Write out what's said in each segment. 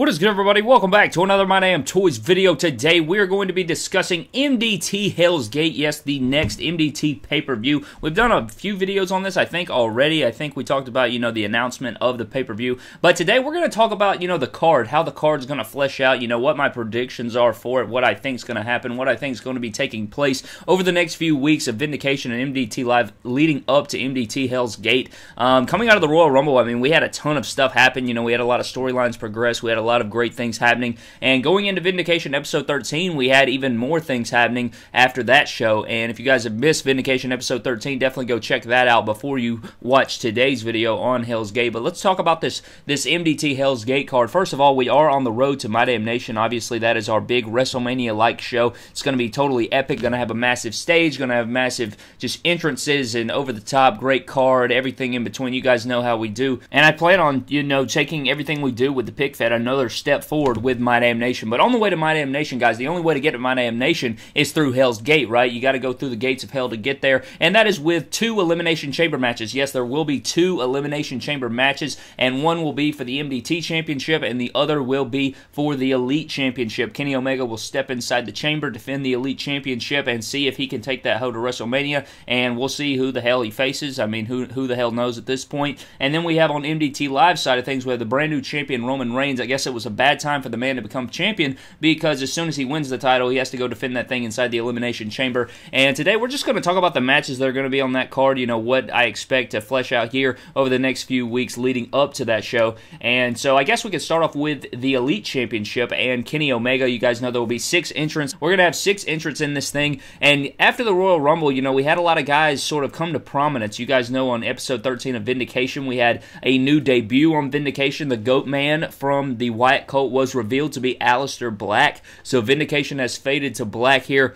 What is good, everybody? Welcome back to another My Damn Toys video. Today, we are going to be discussing MDT Hell's Gate. Yes, the next MDT pay-per-view. We've done a few videos on this, I think, already. I think we talked about, you know, the announcement of the pay-per-view. But today, we're going to talk about, you know, the card, how the card's going to flesh out, you know, what my predictions are for it, what I think's going to happen, what I think's going to be taking place over the next few weeks of Vindication and MDT Live leading up to MDT Hell's Gate. Coming out of the Royal Rumble, I mean, we had a ton of stuff happen. You know, we had a lot of storylines progress. We had a lot of great things happening, and going into Vindication episode 13, we had even more things happening after that show. And if you guys have missed Vindication episode 13, definitely go check that out before you watch today's video on Hell's Gate. But let's talk about this MDT Hell's Gate card. First of all, we are on the road to My Damn Nation. Obviously, that is our big WrestleMania-like show. It's going to be totally epic. Going to have a massive stage. Going to have massive just entrances and over the top, great card, everything in between. You guys know how we do, and I plan on, you know, taking everything we do with the pick fed. I know another step forward with My Damn Nation. But on the way to My Damn Nation, guys, the only way to get to My Damn Nation is through Hell's Gate, right? You got to go through the gates of hell to get there, and that is with 2 Elimination Chamber matches. Yes, there will be 2 Elimination Chamber matches, and one will be for the MDT Championship, and the other will be for the Elite Championship. Kenny Omega will step inside the chamber, defend the Elite Championship, and see if he can take that hoe to WrestleMania, and we'll see who the hell he faces. I mean, who the hell knows at this point? And then we have on MDT Live side of things, we have the brand new champion, Roman Reigns. I guess it was a bad time for the man to become champion, because as soon as he wins the title, he has to go defend that thing inside the Elimination Chamber. And today, we're just going to talk about the matches that are going to be on that card, you know, what I expect to flesh out here over the next few weeks leading up to that show. And so, I guess we could start off with the Elite Championship and Kenny Omega. You guys know there will be 6 entrants. We're going to have 6 entrants in this thing, and after the Royal Rumble, you know, we had a lot of guys sort of come to prominence. You guys know on episode 13 of Vindication, we had a new debut on Vindication. The Goat Man from the Wyatt Colt was revealed to be Aleister Black. So Vindication has faded to black here.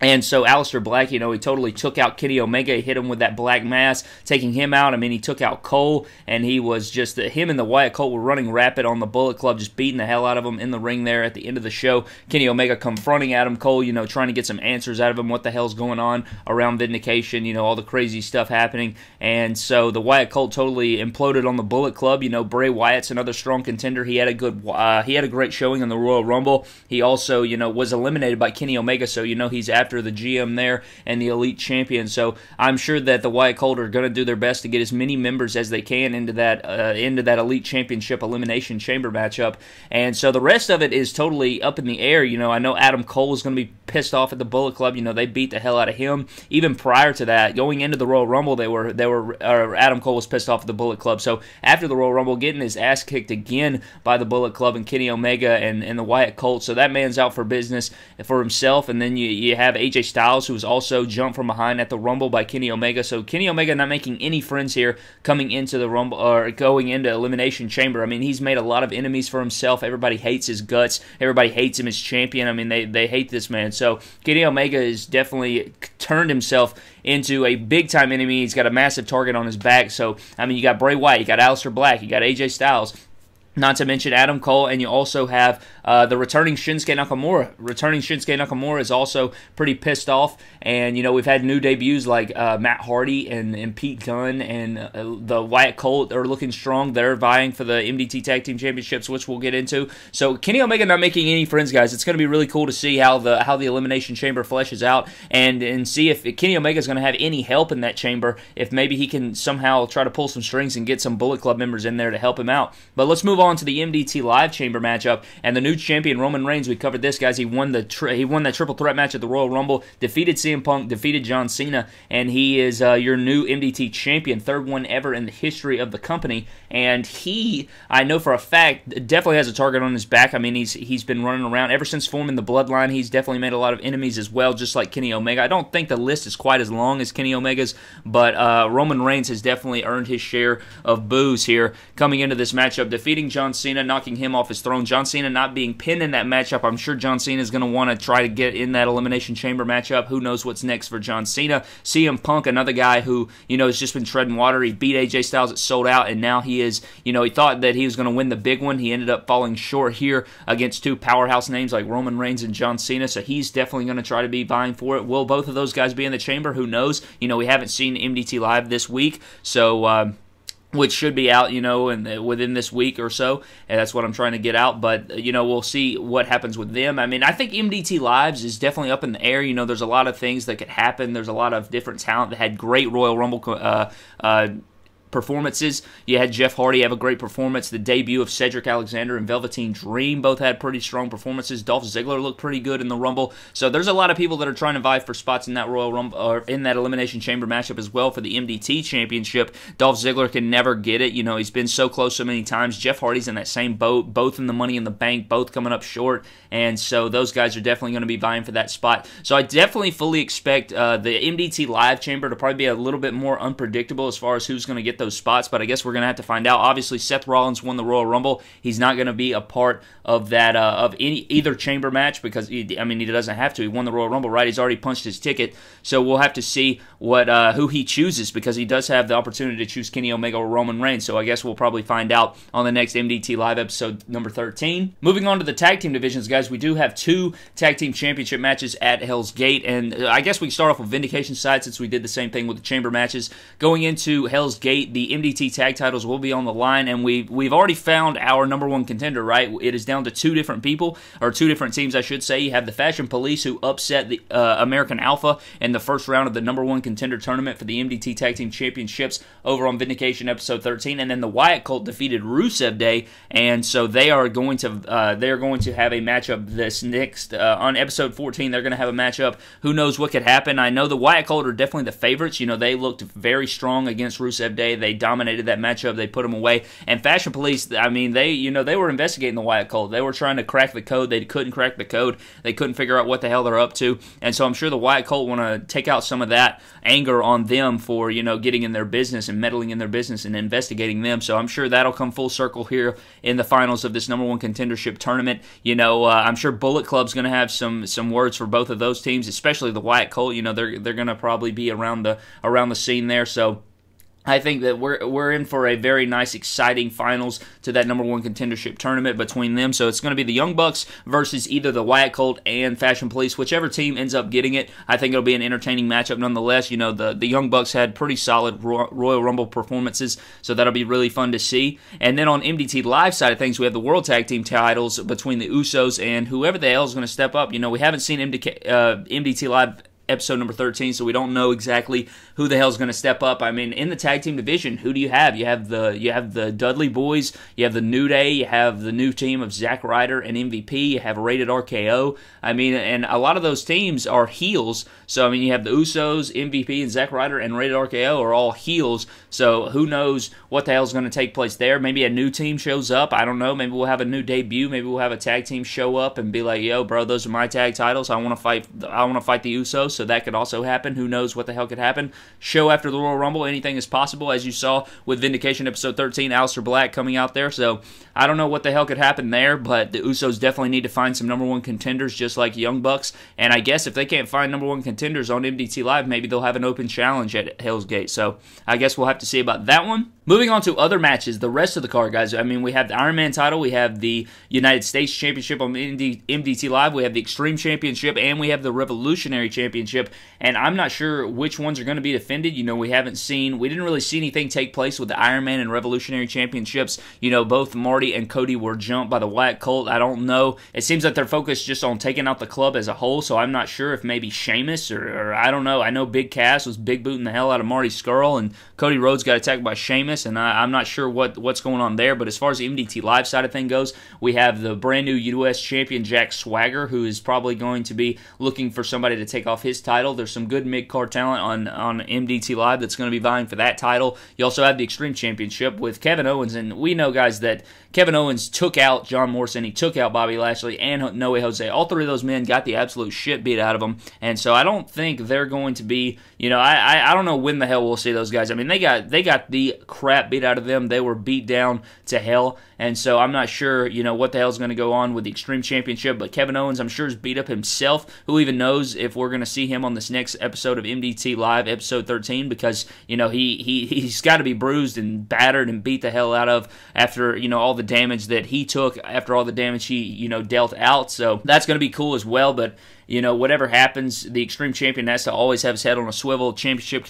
And so Aleister Black, you know, he totally took out Kenny Omega. He hit him with that black mass, taking him out. I mean, he took out Cole, and he was just, him and the Wyatt Colt were running rapid on the Bullet Club, just beating the hell out of him in the ring there at the end of the show. Kenny Omega confronting Adam Cole, you know, trying to get some answers out of him, what the hell's going on around Vindication, you know, all the crazy stuff happening. And so the Wyatt Colt totally imploded on the Bullet Club. You know, Bray Wyatt's another strong contender. He had a good, he had a great showing in the Royal Rumble. He also, you know, was eliminated by Kenny Omega, so, you know, he's after the GM there and the Elite Champion. So I'm sure that the Wyatt Colt are going to do their best to get as many members as they can into that Elite Championship Elimination Chamber matchup. And so the rest of it is totally up in the air. You know, I know Adam Cole is going to be pissed off at the Bullet Club. You know, they beat the hell out of him. Even prior to that, going into the Royal Rumble, Adam Cole was pissed off at the Bullet Club. So after the Royal Rumble, getting his ass kicked again by the Bullet Club and Kenny Omega and the Wyatt Colt. So that man's out for business for himself. And then you have AJ Styles, who was also jumped from behind at the Rumble by Kenny Omega. So Kenny Omega not making any friends here coming into the Rumble, or going into Elimination Chamber. I mean, he's made a lot of enemies for himself. Everybody hates his guts. Everybody hates him as champion. I mean, they hate this man. So Kenny Omega has definitely turned himself into a big-time enemy. He's got a massive target on his back. So, I mean, you got Bray Wyatt, you got Aleister Black, you got AJ Styles, not to mention Adam Cole, and you also have the returning Shinsuke Nakamura. Returning Shinsuke Nakamura is also pretty pissed off, and, you know, we've had new debuts like Matt Hardy and Pete Dunne, and the Wyatt Colt are looking strong. They're vying for the MDT Tag Team Championships, which we'll get into. So Kenny Omega not making any friends, guys. It's going to be really cool to see how the Elimination Chamber fleshes out, and see if Kenny Omega is going to have any help in that chamber, if maybe he can somehow try to pull some strings and get some Bullet Club members in there to help him out. But let's move on to the MDT Live Chamber matchup, and the new champion, Roman Reigns. We covered this, guys. He won that triple threat match at the Royal Rumble, defeated CM Punk, defeated John Cena, and he is your new MDT champion, 3rd one ever in the history of the company. And he, I know for a fact, definitely has a target on his back. I mean, he's been running around ever since forming the Bloodline. He's definitely made a lot of enemies as well, just like Kenny Omega. I don't think the list is quite as long as Kenny Omega's, but Roman Reigns has definitely earned his share of boos here coming into this matchup, defeating John Cena, knocking him off his throne. John Cena not being pinned in that matchup. I'm sure John Cena is going to want to try to get in that Elimination Chamber matchup. Who knows what's next for John Cena? CM Punk, another guy who, you know, has just been treading water. He beat AJ Styles. It sold out, and now he is, you know, he thought that he was going to win the big one. He ended up falling short here against 2 powerhouse names like Roman Reigns and John Cena, so he's definitely going to try to be vying for it. Will both of those guys be in the chamber? Who knows? You know, we haven't seen MDT Live this week, so which should be out, you know, within this week or so, and that's what I'm trying to get out, but, you know, we'll see what happens with them. I mean, I think MDT Lives is definitely up in the air. You know, there's a lot of things that could happen. There's a lot of different talent that had great Royal Rumble performances. You had Jeff Hardy have a great performance. The debut of Cedric Alexander and Velveteen Dream both had pretty strong performances. Dolph Ziggler looked pretty good in the Rumble. So there's a lot of people that are trying to vie for spots in that Royal Rumble or in that Elimination Chamber matchup as well for the MDT Championship. Dolph Ziggler can never get it. You know, he's been so close so many times. Jeff Hardy's in that same boat, both in the Money in the Bank, both coming up short. And so those guys are definitely going to be vying for that spot. So I definitely fully expect the MDT Live Chamber to probably be a little bit more unpredictable as far as who's going to get those spots, but I guess we're going to have to find out. Obviously, Seth Rollins won the Royal Rumble. He's not going to be a part of that either chamber match because, he doesn't have to. He won the Royal Rumble, right? He's already punched his ticket, so we'll have to see what who he chooses because he does have the opportunity to choose Kenny Omega or Roman Reigns, so I guess we'll probably find out on the next MDT Live episode number 13. Moving on to the tag team divisions, guys, we do have two tag team championship matches at Hell's Gate, and I guess we can start off with Vindication side since we did the same thing with the chamber matches. Going into Hell's Gate, the MDT tag titles will be on the line, and we've already found our number one contender, right? It is down to two different teams, I should say. You have the Fashion Police, who upset the American Alpha in the first round of the number one contender tournament for the MDT Tag Team Championships over on Vindication episode 13, and then the Wyatt Colt defeated Rusev Day, and so they are going to have a matchup this next on episode 14. They're going to have a matchup. Who knows what could happen? I know the Wyatt Colt are definitely the favorites. You know, they looked very strong against Rusev Day. They dominated that matchup. They put them away. And Fashion Police, I mean, they were investigating the Wyatt Colt. They were trying to crack the code. They couldn't crack the code. They couldn't figure out what the hell they're up to. And so I'm sure the Wyatt Colt want to take out some of that anger on them for, you know, getting in their business and meddling in their business and investigating them. So I'm sure that'll come full circle here in the finals of this number one contendership tournament. You know, I'm sure Bullet Club's going to have some words for both of those teams, especially the Wyatt Colt. You know, they're going to probably be around the scene there. So I think that we're in for a very nice, exciting finals to that number one contendership tournament between them. So it's going to be the Young Bucks versus either the Wyatt Colt and Fashion Police. Whichever team ends up getting it, I think it'll be an entertaining matchup nonetheless. You know, the Young Bucks had pretty solid Royal Rumble performances, so that'll be really fun to see. And then on MDT Live side of things, we have the World Tag Team titles between the Usos and whoever the hell is going to step up. You know, we haven't seen MDT Live episode number 13, so we don't know exactly who the hell's going to step up. I mean, in the tag team division, who do you have? You have the Dudley Boys, you have the New Day, you have the new team of Zack Ryder and MVP, you have Rated RKO. I mean, and a lot of those teams are heels. So, I mean, you have the Usos, MVP, and Zack Ryder, and Rated RKO are all heels. So, who knows what the hell's going to take place there? Maybe a new team shows up. I don't know. Maybe we'll have a new debut. Maybe we'll have a tag team show up and be like, yo, bro, those are my tag titles. I want to fight the Usos. So that could also happen. Who knows what the hell could happen? Show after the Royal Rumble, anything is possible, as you saw with Vindication episode 13, Aleister Black coming out there. So I don't know what the hell could happen there, but the Usos definitely need to find some number one contenders, just like Young Bucks. And I guess if they can't find number one contenders on MDT Live, maybe they'll have an open challenge at Hell's Gate. So I guess we'll have to see about that one. Moving on to other matches, the rest of the card, guys. I mean, we have the Iron Man title, we have the United States Championship on MDT Live, we have the Extreme Championship, and we have the Revolutionary Championship. And I'm not sure which ones are going to be defended. You know, we didn't really see anything take place with the Iron Man and Revolutionary Championships. You know, both Marty and Cody were jumped by the Wyatt Colt. I don't know. It seems that they're focused just on taking out the club as a whole, so I'm not sure if maybe Sheamus or I don't know. I know Big Cass was big booting the hell out of Marty Scurll, and Cody Rhodes got attacked by Sheamus. And I'm not sure what's going on there, but as far as the MDT Live side of thing goes, we have the brand new U.S. champion Jack Swagger, who is probably going to be looking for somebody to take off his title. There's some good mid-card talent on MDT Live that's going to be vying for that title. You also have the Extreme Championship with Kevin Owens, and we know, guys, that Kevin Owens took out John Morrison, he took out Bobby Lashley, and Noe Jose. All three of those men got the absolute shit beat out of them, and so I don't think they're going to be, you know, I don't know when the hell we'll see those guys. I mean, they got the crap beat out of them. They were beat down to hell, and so I'm not sure, you know, what the hell's going to go on with the Extreme Championship, but Kevin Owens, I'm sure, is beat up himself. Who even knows if we're going to see him on this next episode of MDT Live, episode 13, because, you know, he's got to be bruised and battered and beat the hell out of after, you know, all the damage that he took, after all the damage he, you know, dealt out, so that's going to be cool as well, but You know, whatever happens, the Extreme Champion has to always have his head on a swivel. Championship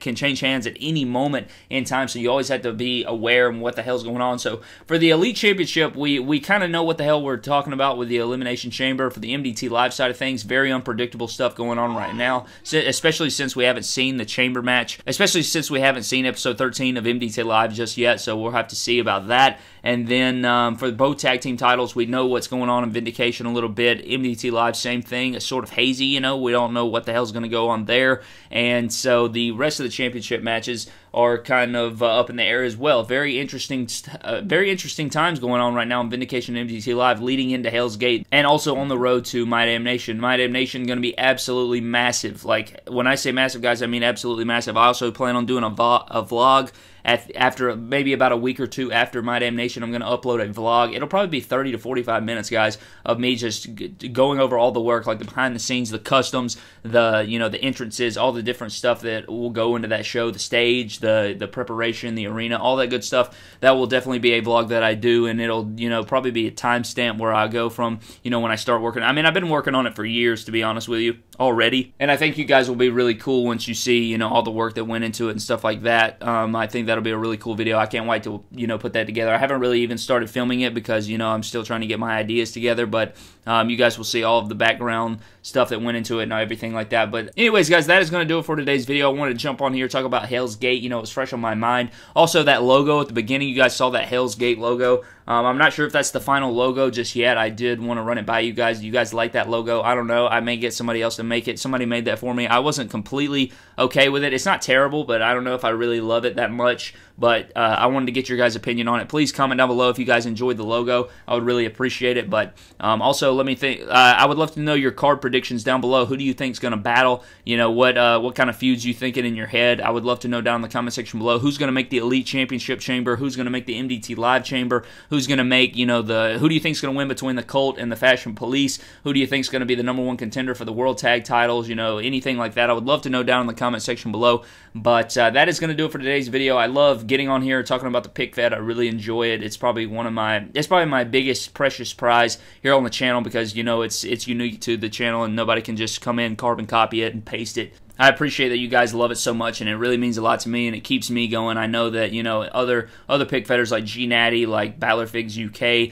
can change hands at any moment in time, so you always have to be aware of what the hell's going on. So for the Elite Championship, we kind of know what the hell we're talking about with the Elimination Chamber. For the MDT Live side of things, very unpredictable stuff going on right now, especially since we haven't seen the Chamber match, especially since we haven't seen Episode 13 of MDT Live just yet, so we'll have to see about that. And then for both tag team titles, we know what's going on in Vindication a little bit. MDT Live, same thing. It's sort of hazy, you know. We don't know what the hell's going to go on there. And so the rest of the championship matches are kind of up in the air as well. Very interesting times going on right now in Vindication and MDT Live, leading into Hell's Gate, and also on the road to My Damn Nation. My Damn Nation going to be absolutely massive. Like, when I say massive, guys, I mean absolutely massive. I also plan on doing a vlog. After maybe about a week or two after My Damn Nation, I'm going to upload a vlog. It'll probably be 30 to 45 minutes, guys, of me just going over all the work, like the behind the scenes, the customs, the, you know, the entrances, all the different stuff that will go into that show, the stage, the preparation, the arena, all that good stuff. That will definitely be a vlog that I do, and it'll, you know, probably be a timestamp where I go from, you know, when I start working. I mean, I've been working on it for years, to be honest with you, already, and I think you guys will be really cool once you see, you know, all the work that went into it and stuff like that. I think that'll be a really cool video. I can't wait to, you know, put that together. I haven't really even started filming it because, you know, I'm still trying to get my ideas together, but you guys will see all of the background stuff that went into it and everything like that. But anyways, guys, that is going to do it for today's video. I wanted to jump on here, talk about Hell's Gate. You know, it's fresh on my mind. Also, that logo at the beginning, you guys saw that Hell's Gate logo. I'm not sure if that's the final logo just yet. I did want to run it by you guys. Do you guys like that logo? I don't know. I may get somebody else to make it. Somebody made that for me. I wasn't completely okay with it. It's not terrible, but I don't know if I really love it that much. But I wanted to get your guys' opinion on it. Please comment down below if you guys enjoyed the logo. I would really appreciate it. But also, let me think. I would love to know your card predictions down below. Who do you think is going to battle? You know, what kind of feuds you thinking in your head? I would love to know down in the comment section below. Who's going to make the Elite Championship Chamber? Who's going to make the MDT Live Chamber? Who's going to make, you know, who do you think is going to win between the Colt and the Fashion Police? Who do you think is going to be the number one contender for the World Tag Titles? You know, anything like that. I would love to know down in the comment section below. But that is going to do it for today's video. I love getting on here talking about the pick fed. I really enjoy it. It's probably my biggest precious prize here on the channel because, you know, it's unique to the channel and nobody can just come in, carbon copy it, and paste it. I appreciate that you guys love it so much, and it really means a lot to me, and it keeps me going. I know that, you know, other pick fedders like G Natty, like Balorfigs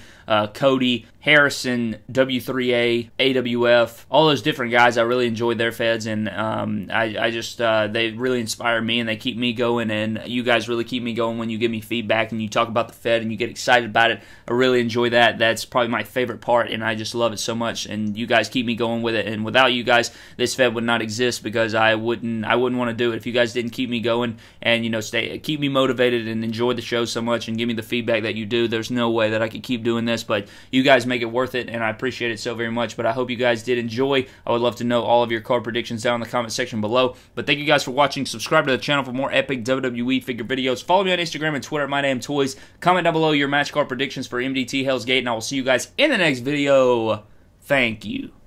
UK, Cody, Harrison, W3A, AWF, all those different guys. I really enjoyed their feds, and I just they really inspire me, and they keep me going, and you guys really keep me going when you give me feedback and you talk about the fed and you get excited about it. I really enjoy that. That's probably my favorite part, and I just love it so much, and you guys keep me going with it. And without you guys, this fed would not exist because I wouldn't want to do it if you guys didn't keep me going and, you know, keep me motivated and enjoy the show so much and give me the feedback that you do. There's no way that I could keep doing this, but you guys make it worth it, and I appreciate it so very much. But I hope you guys did enjoy. I would love to know all of your card predictions down in the comment section below. But thank you guys for watching. Subscribe to the channel for more epic WWE figure videos. Follow me on Instagram and Twitter at My Damn Toys. Comment down below your match card predictions for MDT Hell's Gate, and I will see you guys in the next video. Thank you.